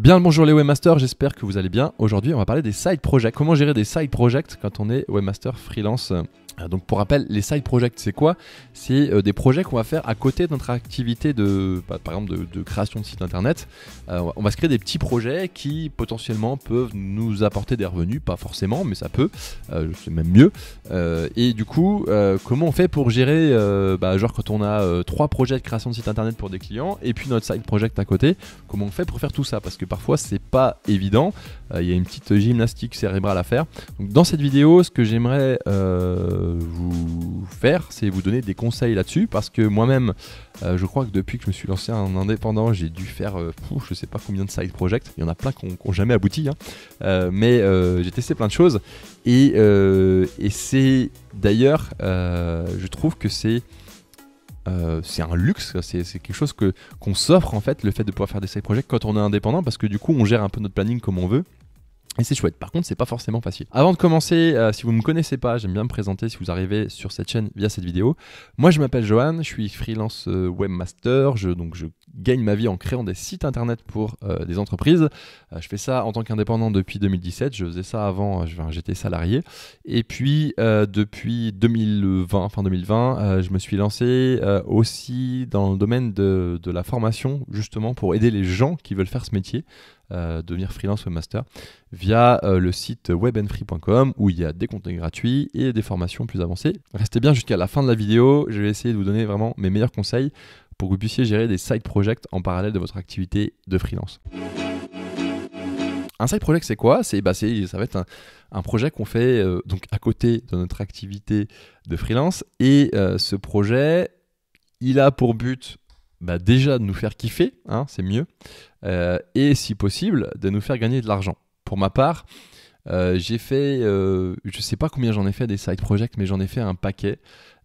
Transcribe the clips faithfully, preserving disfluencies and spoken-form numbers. Bien le bonjour les webmasters, j'espère que vous allez bien. Aujourd'hui on va parler des side projects, comment gérer des side projects quand on est webmaster freelance. Donc pour rappel, les side projects c'est quoi? C'est euh, des projets qu'on va faire à côté de notre activité de, bah, par exemple de, de création de site internet. Euh, on va se créer des petits projets qui potentiellement peuvent nous apporter des revenus, pas forcément mais ça peut, euh, c'est même mieux. Euh, et du coup euh, comment on fait pour gérer, euh, bah, genre quand on a euh, trois projets de création de site internet pour des clients et puis notre side project à côté, comment on fait pour faire tout ça? Parce que parfois c'est pas évident, il euh, y a une petite gymnastique cérébrale à faire. Donc dans cette vidéo ce que j'aimerais euh, vous faire, c'est vous donner des conseils là-dessus, parce que moi-même euh, je crois que depuis que je me suis lancé en indépendant, j'ai dû faire euh, pff, je sais pas combien de side projects, il y en a plein qui n'ont jamais abouti hein. euh, mais euh, j'ai testé plein de choses et, euh, et c'est d'ailleurs euh, je trouve que c'est Euh, c'est un luxe, c'est quelque chose que qu'on s'offre en fait, le fait de pouvoir faire des side projects quand on est indépendant, parce que du coup on gère un peu notre planning comme on veut. Et c'est chouette, par contre c'est pas forcément facile. Avant de commencer, euh, si vous ne me connaissez pas, j'aime bien me présenter si vous arrivez sur cette chaîne via cette vidéo. Moi je m'appelle Johan, je suis freelance euh, webmaster, je, donc je gagne ma vie en créant des sites internet pour euh, des entreprises. Euh, je fais ça en tant qu'indépendant depuis deux mille dix-sept, je faisais ça avant, euh, j'étais salarié. Et puis euh, depuis deux mille vingt, fin deux mille vingt, euh, je me suis lancé euh, aussi dans le domaine de, de la formation, justement pour aider les gens qui veulent faire ce métier. Euh, devenir freelance webmaster via euh, le site web and free point com où il y a des contenus gratuits et des formations plus avancées. Restez bien jusqu'à la fin de la vidéo, je vais essayer de vous donner vraiment mes meilleurs conseils pour que vous puissiez gérer des side projects en parallèle de votre activité de freelance. Un side project c'est quoi? C'est bah, ça va être un, un projet qu'on fait euh, donc à côté de notre activité de freelance, et euh, ce projet il a pour but bah déjà de nous faire kiffer, hein, c'est mieux, euh, et si possible, de nous faire gagner de l'argent. Pour ma part, euh, j'ai fait, euh, je sais pas combien j'en ai fait des side projects, mais j'en ai fait un paquet.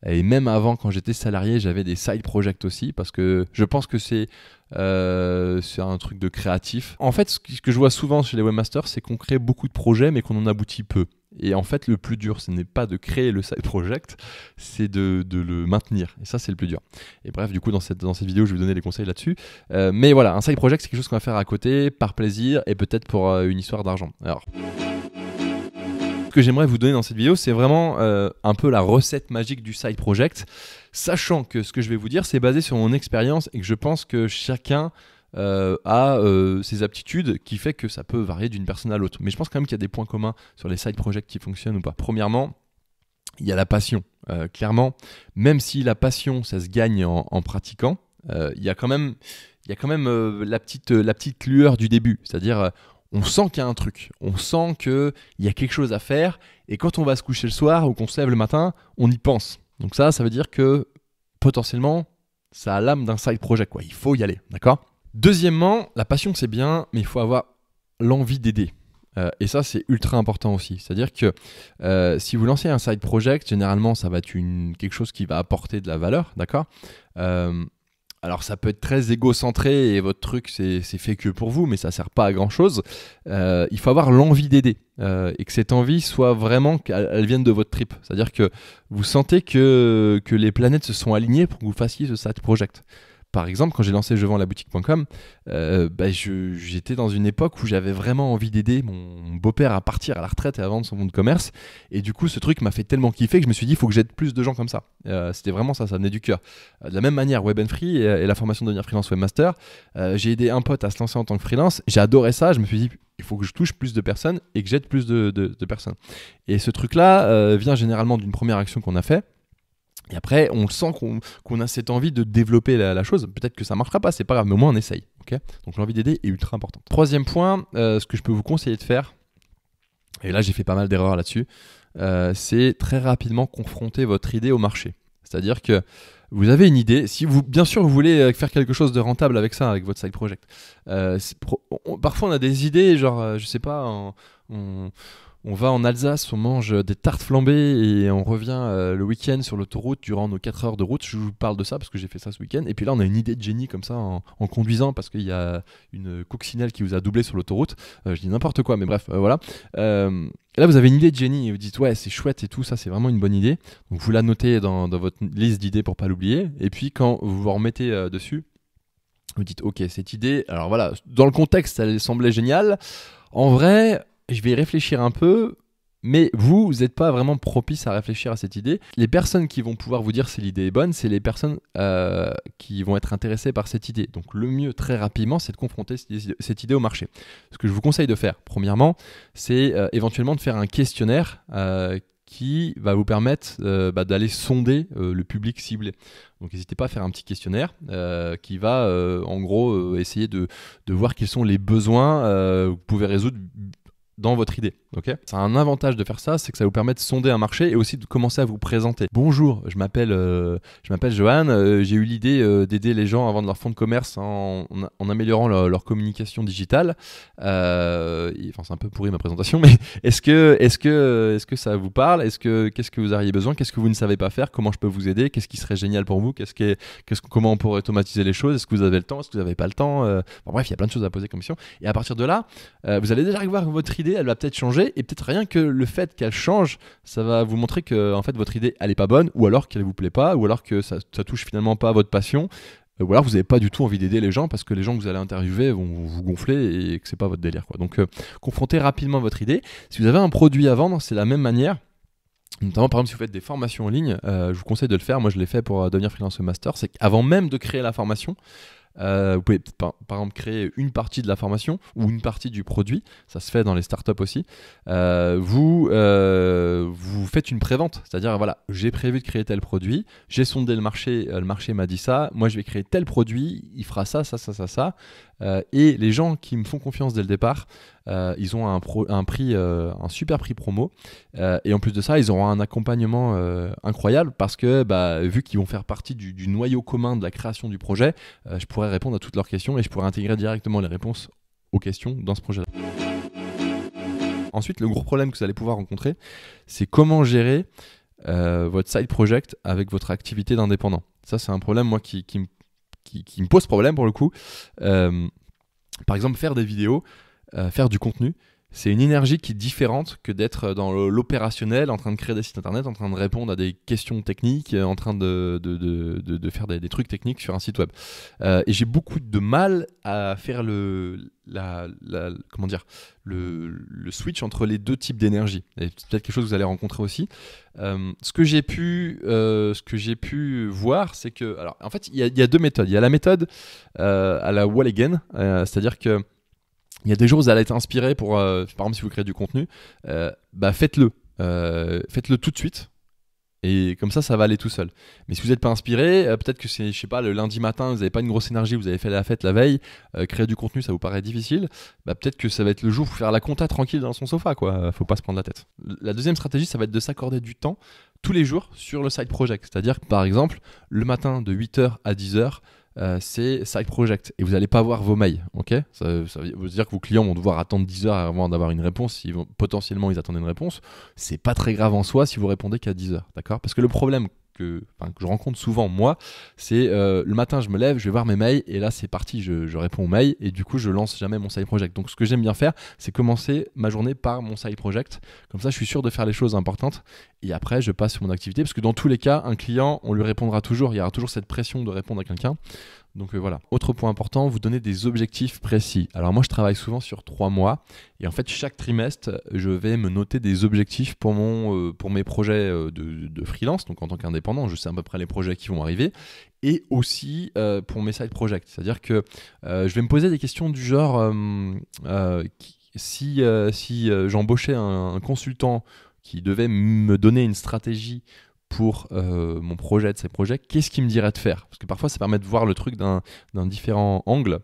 Et même avant, quand j'étais salarié, j'avais des side projects aussi, parce que je pense que c'est euh, c'est un truc de créatif. En fait, ce que je vois souvent chez les webmasters, c'est qu'on crée beaucoup de projets, mais qu'on en aboutit peu. Et en fait, le plus dur, ce n'est pas de créer le side project, c'est de, de le maintenir. Et ça, c'est le plus dur. Et bref, du coup, dans cette, dans cette vidéo, je vais vous donner des conseils là-dessus. Euh, mais voilà, un side project, c'est quelque chose qu'on va faire à côté, par plaisir, et peut-être pour euh, une histoire d'argent. Alors, ce que j'aimerais vous donner dans cette vidéo, c'est vraiment euh, un peu la recette magique du side project, sachant que ce que je vais vous dire, c'est basé sur mon expérience et que je pense que chacun... Euh, à euh, ses aptitudes, qui fait que ça peut varier d'une personne à l'autre. Mais je pense quand même qu'il y a des points communs sur les side projects qui fonctionnent ou pas. Premièrement, il y a la passion. Euh, clairement, même si la passion, ça se gagne en, en pratiquant, euh, il y a quand même, il y a quand même euh, la petite, euh, la petite lueur du début. C'est-à-dire, euh, on sent qu'il y a un truc, on sent qu'il y a quelque chose à faire, et quand on va se coucher le soir ou qu'on se lève le matin, on y pense. Donc ça, ça veut dire que potentiellement, ça a l'âme d'un side project, quoi. Il faut y aller, d'accord ? Deuxièmement, la passion c'est bien, mais il faut avoir l'envie d'aider. Euh, et ça c'est ultra important aussi. C'est-à-dire que euh, si vous lancez un side project, généralement ça va être une, quelque chose qui va apporter de la valeur, d'accord ? euh, Alors ça peut être très égocentré et votre truc c'est fait que pour vous, mais ça ne sert pas à grand chose. Euh, il faut avoir l'envie d'aider euh, et que cette envie soit vraiment qu'elle vienne de votre trip. C'est-à-dire que vous sentez que, que les planètes se sont alignées pour que vous fassiez ce side project. Par exemple, quand j'ai lancé Je vends la boutique point com, euh, bah j'étais dans une époque où j'avais vraiment envie d'aider mon beau-père à partir à la retraite et à vendre son bon de commerce. Et du coup, ce truc m'a fait tellement kiffer que je me suis dit, il faut que j'aide plus de gens comme ça. Euh, C'était vraiment ça, ça venait du cœur. Euh, de la même manière, Web and Free et, et la formation de devenir freelance webmaster, euh, j'ai aidé un pote à se lancer en tant que freelance. J'ai adoré ça, je me suis dit... il faut que je touche plus de personnes et que j'aide plus de, de, de personnes. Et ce truc-là euh, vient généralement d'une première action qu'on a faite. Et après, on sent qu'on qu'on a cette envie de développer la, la chose. Peut-être que ça ne marchera pas, c'est pas grave, mais au moins on essaye. Okay, donc l'envie d'aider est ultra importante. Troisième point, euh, ce que je peux vous conseiller de faire, et là j'ai fait pas mal d'erreurs là-dessus, euh, c'est très rapidement confronter votre idée au marché. C'est-à-dire que vous avez une idée, si vous, bien sûr vous voulez faire quelque chose de rentable avec ça, avec votre side project. Euh, pro, on, parfois on a des idées, genre je sais pas, on, on On va en Alsace, on mange des tartes flambées et on revient euh, le week-end sur l'autoroute durant nos quatre heures de route. Je vous parle de ça parce que j'ai fait ça ce week-end. Et puis là, on a une idée de génie comme ça en, en conduisant parce qu'il y a une coccinelle qui vous a doublé sur l'autoroute. Euh, je dis n'importe quoi, mais bref, euh, voilà. Euh, et là, vous avez une idée de génie et vous dites « ouais, c'est chouette et tout, ça c'est vraiment une bonne idée ». Donc vous la notez dans, dans votre liste d'idées pour pas l'oublier. Et puis quand vous vous remettez euh, dessus, Vous dites, ok, cette idée, alors voilà, dans le contexte, elle semblait géniale. En vrai, je vais y réfléchir un peu, mais vous, vous n'êtes pas vraiment propice à réfléchir à cette idée. Les personnes qui vont pouvoir vous dire si l'idée est bonne, c'est les personnes euh, qui vont être intéressées par cette idée. Donc le mieux, très rapidement, c'est de confronter cette idée au marché. Ce que je vous conseille de faire, premièrement, c'est euh, éventuellement de faire un questionnaire euh, qui va vous permettre euh, bah, d'aller sonder euh, le public ciblé. Donc n'hésitez pas à faire un petit questionnaire euh, qui va euh, en gros euh, essayer de, de voir quels sont les besoins euh, que vous pouvez résoudre dans votre idée. Okay, ça a un avantage de faire ça, c'est que ça vous permet de sonder un marché et aussi de commencer à vous présenter. Bonjour, je m'appelle euh, je m'appelle Johan, euh, j'ai eu l'idée euh, d'aider les gens à vendre leur fonds de commerce en, en améliorant leur, leur communication digitale. Euh, et, enfin, c'est un peu pourri ma présentation, mais est-ce que, est-ce que, est-ce que ça vous parle? Est-ce que, qu'est-ce que vous auriez besoin? Qu'est-ce que vous ne savez pas faire? Comment je peux vous aider? Qu'est-ce qui serait génial pour vous? Qu'est-ce que, qu'est-ce que, comment on pourrait automatiser les choses? Est-ce que vous avez le temps? Est-ce que vous n'avez pas le temps? euh, enfin, bref, il y a plein de choses à poser comme question. Et à partir de là, euh, vous allez déjà voir que votre idée, elle va peut-être changer. Et peut-être rien que le fait qu'elle change, ça va vous montrer que en fait, votre idée elle n'est pas bonne, ou alors qu'elle ne vous plaît pas, ou alors que ça ne touche finalement pas à votre passion, ou alors vous n'avez pas du tout envie d'aider les gens parce que les gens que vous allez interviewer vont vous gonfler et que ce n'est pas votre délire, quoi. Donc euh, confrontez rapidement votre idée. Si vous avez un produit à vendre, c'est la même manière. Notamment, par exemple, si vous faites des formations en ligne, euh, je vous conseille de le faire. Moi, je l'ai fait pour euh, devenir freelance master. C'est qu'avant même de créer la formation, Euh, vous pouvez par, par exemple créer une partie de la formation ou une partie du produit, ça se fait dans les startups aussi. Euh, vous, euh, vous faites une prévente, c'est-à-dire voilà, j'ai prévu de créer tel produit, j'ai sondé le marché, euh, le marché m'a dit ça, moi je vais créer tel produit, il fera ça, ça, ça, ça, ça. Euh, et les gens qui me font confiance dès le départ, euh, ils ont un, pro, un prix, euh, un super prix promo. Euh, et en plus de ça, ils auront un accompagnement euh, incroyable parce que bah, vu qu'ils vont faire partie du, du noyau commun de la création du projet, euh, je pourrais répondre à toutes leurs questions et je pourrais intégrer directement les réponses aux questions dans ce projet-là. Ensuite, le gros problème que vous allez pouvoir rencontrer, c'est comment gérer euh, votre side project avec votre activité d'indépendant. Ça, c'est un problème moi qui, qui, qui, qui me pose problème pour le coup. Euh, par exemple, faire des vidéos, euh, faire du contenu, c'est une énergie qui est différente que d'être dans l'opérationnel, en train de créer des sites internet, en train de répondre à des questions techniques, en train de, de, de, de, de faire des, des trucs techniques sur un site web. Euh, et j'ai beaucoup de mal à faire le, la, la, comment dire, le, le switch entre les deux types d'énergie. Et c'est peut-être quelque chose que vous allez rencontrer aussi. Euh, ce que j'ai pu, euh, ce que j'ai pu voir, c'est que... Alors, en fait, il y, y a deux méthodes. Il y a la méthode euh, à la wall again, euh, c'est-à-dire que il y a des jours où vous allez être inspiré pour, euh, par exemple, si vous créez du contenu, euh, bah faites-le. Euh, faites-le tout de suite. Et comme ça, ça va aller tout seul. Mais si vous n'êtes pas inspiré, euh, peut-être que c'est, je sais pas, le lundi matin, vous n'avez pas une grosse énergie, vous avez fait la fête la veille, euh, créer du contenu, ça vous paraît difficile, bah, peut-être que ça va être le jour où faire la compta tranquille dans son sofa, quoi. Faut pas se prendre la tête. La deuxième stratégie, ça va être de s'accorder du temps tous les jours sur le side project. C'est-à-dire que, par exemple, le matin de huit heures à dix heures, Euh, c'est side project et vous n'allez pas voir vos mails, ok, ça, ça veut dire que vos clients vont devoir attendre dix heures avant d'avoir une réponse. Ils vont, potentiellement ils attendent une réponse, c'est pas très grave en soi si vous répondez qu'à dix heures, d'accord, parce que le problème que, enfin, que je rencontre souvent moi, c'est euh, le matin je me lève, je vais voir mes mails et là c'est parti, je, je réponds aux mails et du coup je lance jamais mon side project. Donc ce que j'aime bien faire, c'est commencer ma journée par mon side project, comme ça je suis sûr de faire les choses importantes et après je passe sur mon activité, parce que dans tous les cas un client on lui répondra toujours, il y aura toujours cette pression de répondre à quelqu'un. Donc euh, voilà. Autre point important, vous donnez des objectifs précis. Alors moi, je travaille souvent sur trois mois et en fait, chaque trimestre, je vais me noter des objectifs pour, mon, euh, pour mes projets euh, de, de freelance. Donc en tant qu'indépendant, je sais à peu près les projets qui vont arriver et aussi euh, pour mes side projects. C'est-à-dire que euh, je vais me poser des questions du genre euh, euh, si, euh, si euh, j'embauchais un, un consultant qui devait me donner une stratégie pour euh, mon projet de ces projets, qu'est-ce qu'il me dirait de faire? Parce que parfois, ça permet de voir le truc d'un différent angle.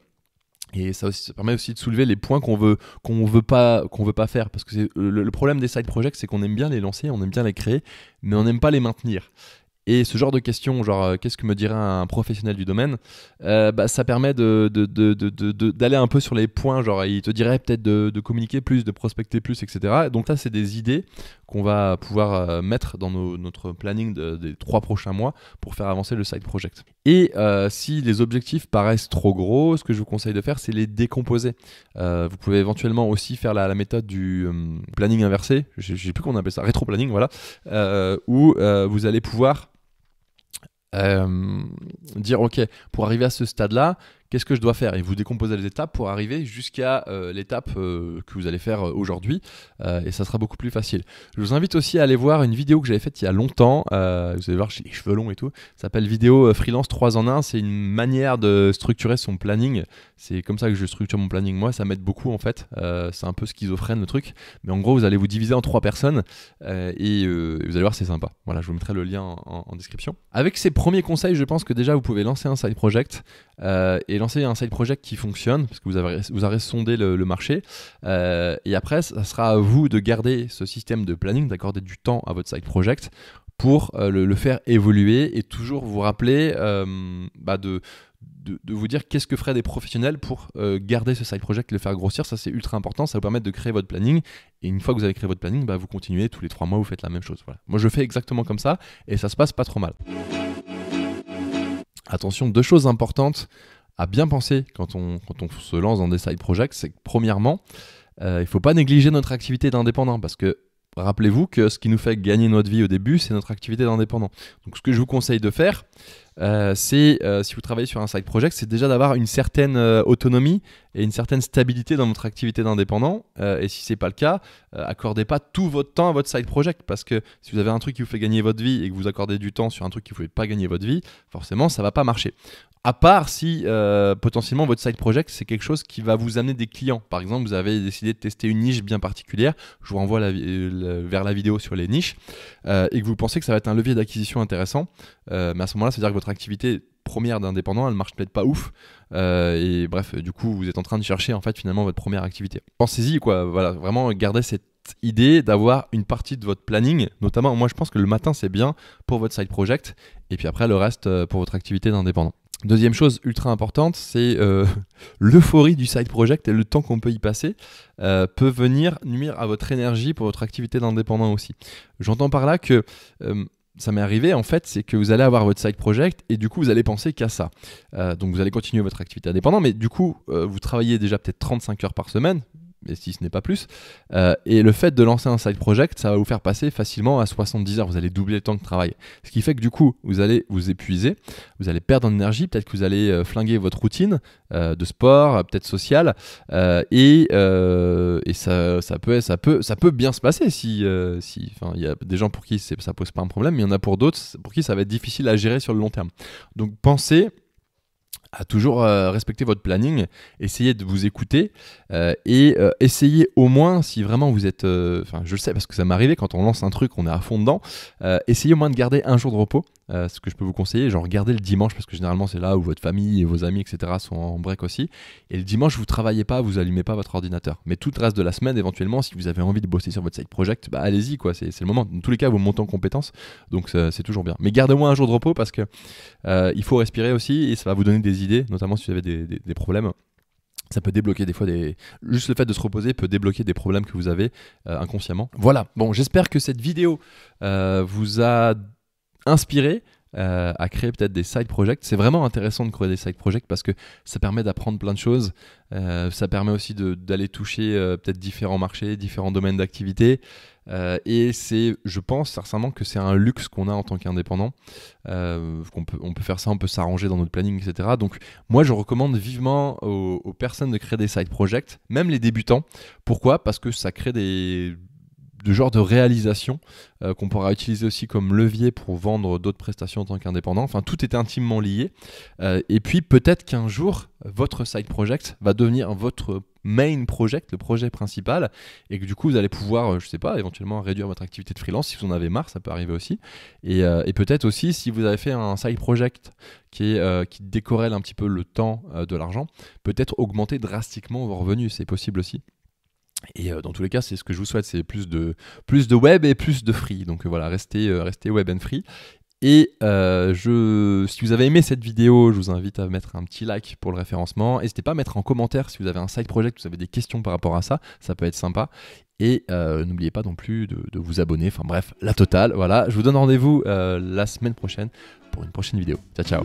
Et ça, aussi, ça permet aussi de soulever les points qu'on veut, qu'on veut pas, qu'on veut pas faire. Parce que le, le problème des side projects, c'est qu'on aime bien les lancer, on aime bien les créer, mais on n'aime pas les maintenir. Et ce genre de questions, genre euh, qu'est-ce que me dirait un professionnel du domaine, euh, bah, ça permet de, de, de, de, de, de, d'aller un peu sur les points, genre il te dirait peut-être de, de communiquer plus, de prospecter plus, et cetera. Donc ça, c'est des idées qu'on va pouvoir euh, mettre dans nos, notre planning de, des trois prochains mois pour faire avancer le side project. Et euh, si les objectifs paraissent trop gros, ce que je vous conseille de faire, c'est les décomposer. Euh, vous pouvez éventuellement aussi faire la, la méthode du euh, planning inversé, je ne sais plus comment on appelle ça, rétro-planning, voilà, euh, où euh, vous allez pouvoir Euh, dire ok, pour arriver à ce stade là qu'est-ce que je dois faire? Et vous décomposez les étapes pour arriver jusqu'à euh, l'étape euh, que vous allez faire euh, aujourd'hui, euh, et ça sera beaucoup plus facile. Je vous invite aussi à aller voir une vidéo que j'avais faite il y a longtemps, euh, vous allez voir, j'ai les cheveux longs et tout, ça s'appelle vidéo freelance trois en un, c'est une manière de structurer son planning, c'est comme ça que je structure mon planning moi, ça m'aide beaucoup en fait, euh, c'est un peu schizophrène le truc, mais en gros vous allez vous diviser en trois personnes euh, et euh, vous allez voir c'est sympa, voilà je vous mettrai le lien en, en, en description. Avec ces premiers conseils je pense que déjà vous pouvez lancer un side project euh, et lancer un side project qui fonctionne parce que vous avez, vous avez sondé le, le marché euh, et après ça sera à vous de garder ce système de planning, d'accorder du temps à votre side project pour euh, le, le faire évoluer et toujours vous rappeler euh, bah de De, de vous dire qu'est-ce que feraient des professionnels pour euh, garder ce side project, le faire grossir. Ça c'est ultra important, ça vous permet de créer votre planning et une fois que vous avez créé votre planning, bah, vous continuez tous les trois mois, vous faites la même chose. Voilà. Moi je fais exactement comme ça et ça se passe pas trop mal. Attention, deux choses importantes à bien penser quand on, quand on se lance dans des side projects, c'est que premièrement, euh, il ne faut pas négliger notre activité d'indépendant parce que rappelez-vous que ce qui nous fait gagner notre vie au début, c'est notre activité d'indépendant. Donc ce que je vous conseille de faire, euh, c'est euh, si vous travaillez sur un side project, c'est déjà d'avoir une certaine euh, autonomie et une certaine stabilité dans votre activité d'indépendant. Euh, et si ce n'est pas le cas, euh, accordez pas tout votre temps à votre side project parce que si vous avez un truc qui vous fait gagner votre vie et que vous accordez du temps sur un truc qui ne vous fait pas gagner votre vie, forcément ça ne va pas marcher. À part si euh, potentiellement votre side project c'est quelque chose qui va vous amener des clients. Par exemple, vous avez décidé de tester une niche bien particulière, je vous renvoie la, la, vers la vidéo sur les niches, euh, et que vous pensez que ça va être un levier d'acquisition intéressant, euh, mais à ce moment-là, c'est-à-dire que votre activité première d'indépendant, elle marche peut-être pas ouf euh, et bref, du coup, vous êtes en train de chercher en fait finalement votre première activité. Pensez-y quoi, voilà, vraiment gardez cette idée d'avoir une partie de votre planning, notamment moi je pense que le matin c'est bien pour votre side project et puis après le reste pour votre activité d'indépendant. Deuxième chose ultra importante, c'est euh, l'euphorie du side project et le temps qu'on peut y passer euh, peut venir nuire à votre énergie pour votre activité d'indépendant aussi. J'entends par là que euh, ça m'est arrivé en fait, c'est que vous allez avoir votre side project et du coup vous allez penser qu'à ça. Euh, donc vous allez continuer votre activité indépendante, mais du coup euh, vous travaillez déjà peut-être trente-cinq heures par semaine, mais si ce n'est pas plus, euh, et le fait de lancer un side project, ça va vous faire passer facilement à soixante-dix heures, vous allez doubler le temps de travail. Ce qui fait que du coup, vous allez vous épuiser, vous allez perdre en énergie, peut-être que vous allez euh, flinguer votre routine euh, de sport, euh, peut-être sociale, euh, et, euh, et ça, ça, peut, ça, peut, ça peut bien se passer. Si, euh, si, y a des gens pour qui ça ne pose pas un problème, mais il y en a pour d'autres pour qui ça va être difficile à gérer sur le long terme. Donc pensez à toujours euh, respecter votre planning, essayez de vous écouter euh, et euh, essayez au moins, si vraiment vous êtes, enfin euh, je le sais parce que ça m'est arrivé, quand on lance un truc, on est à fond dedans, euh, essayez au moins de garder un jour de repos, euh, ce que je peux vous conseiller, genre gardez le dimanche parce que généralement c'est là où votre famille et vos amis etc sont en break aussi, et le dimanche vous travaillez pas, vous allumez pas votre ordinateur, mais tout le reste de la semaine éventuellement si vous avez envie de bosser sur votre side project, bah allez-y quoi, c'est le moment, dans tous les cas vous montez en compétences donc c'est toujours bien, mais gardez-moi un jour de repos parce que euh, il faut respirer aussi et ça va vous donner des idées, notamment si vous avez des, des, des problèmes, ça peut débloquer des fois des... Juste le fait de se reposer peut débloquer des problèmes que vous avez euh, inconsciemment. Voilà, bon j'espère que cette vidéo euh, vous a inspiré euh, à créer peut-être des side projects. C'est vraiment intéressant de créer des side projects parce que ça permet d'apprendre plein de choses, euh, ça permet aussi d'aller toucher euh, peut-être différents marchés, différents domaines d'activité. Euh, et c'est, je pense sincèrement que c'est un luxe qu'on a en tant qu'indépendant, euh, qu'on peut, on peut faire ça, on peut s'arranger dans notre planning, et cetera. Donc moi je recommande vivement aux, aux personnes de créer des side projects, même les débutants. Pourquoi? Parce que ça crée des... de genre de réalisation euh, qu'on pourra utiliser aussi comme levier pour vendre d'autres prestations en tant qu'indépendant. Enfin, tout est intimement lié. Euh, et puis, peut-être qu'un jour, votre side project va devenir votre main project, le projet principal, et que du coup, vous allez pouvoir, euh, je sais pas, éventuellement réduire votre activité de freelance si vous en avez marre, ça peut arriver aussi. Et, euh, et peut-être aussi, si vous avez fait un side project qui, est, euh, qui décorrèle un petit peu le temps euh, de l'argent, peut-être augmenter drastiquement vos revenus, c'est possible aussi. Et euh, dans tous les cas, c'est ce que je vous souhaite, c'est plus de, plus de web et plus de free. Donc euh, voilà, restez, euh, restez web and free. Et euh, je, si vous avez aimé cette vidéo, je vous invite à mettre un petit like pour le référencement. N'hésitez pas à mettre en commentaire si vous avez un side project, vous avez des questions par rapport à ça, ça peut être sympa. Et euh, n'oubliez pas non plus de, de vous abonner, enfin bref, la totale. Voilà, je vous donne rendez-vous euh, la semaine prochaine pour une prochaine vidéo. Ciao, ciao.